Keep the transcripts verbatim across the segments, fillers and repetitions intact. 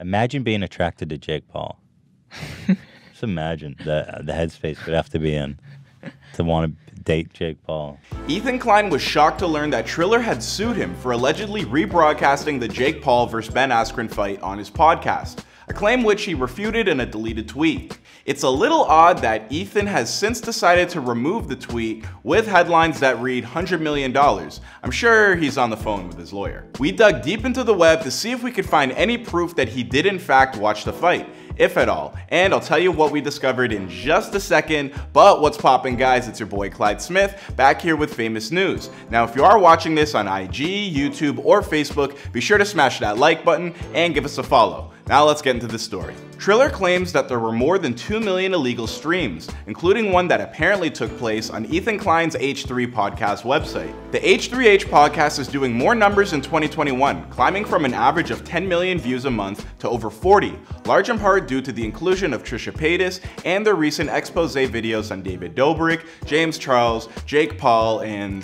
Imagine being attracted to Jake Paul. Just imagine the, the headspace would have to be in to want to date Jake Paul. Ethan Klein was shocked to learn that Triller had sued him for allegedly rebroadcasting the Jake Paul versus Ben Askren fight on his podcast, a claim which he refuted in a deleted tweet. It's a little odd that Ethan has since decided to remove the tweet with headlines that read one hundred million dollars. I'm sure he's on the phone with his lawyer. We dug deep into the web to see if we could find any proof that he did in fact watch the fight, if at all. And I'll tell you what we discovered in just a second, but what's poppin', guys? It's your boy Clyde Smith, back here with Famous News. Now, if you are watching this on I G, YouTube, or Facebook, be sure to smash that like button and give us a follow. Now let's get into the story. Triller claims that there were more than two million illegal streams, including one that apparently took place on Ethan Klein's H three Podcast website. The H three H Podcast is doing more numbers in twenty twenty-one, climbing from an average of ten million views a month to over forty, large in part due to the inclusion of Trisha Paytas and their recent expose videos on David Dobrik, James Charles, Jake Paul, and...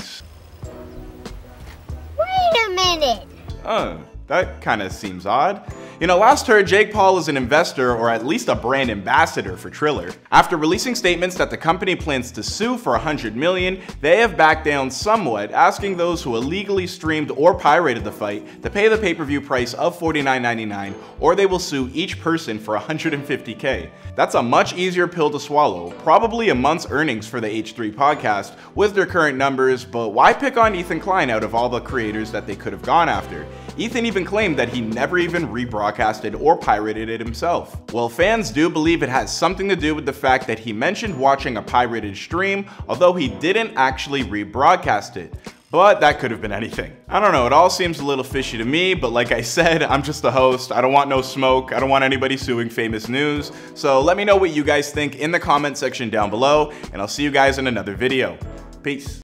Wait a minute! Oh, that kinda seems odd. You know, last heard, Jake Paul is an investor, or at least a brand ambassador for Triller. After releasing statements that the company plans to sue for one hundred million dollars, they have backed down somewhat, asking those who illegally streamed or pirated the fight to pay the pay-per-view price of forty-nine ninety-nine, or they will sue each person for one hundred fifty K. That's a much easier pill to swallow, probably a month's earnings for the H three Podcast with their current numbers, but why pick on Ethan Klein out of all the creators that they could have gone after? Ethan even claimed that he never even rebroadcasted or pirated it himself. Well, fans do believe it has something to do with the fact that he mentioned watching a pirated stream, although he didn't actually rebroadcast it. But that could have been anything. I don't know, it all seems a little fishy to me, but like I said, I'm just the host. I don't want no smoke. I don't want anybody suing Famous News. So let me know what you guys think in the comment section down below, and I'll see you guys in another video. Peace.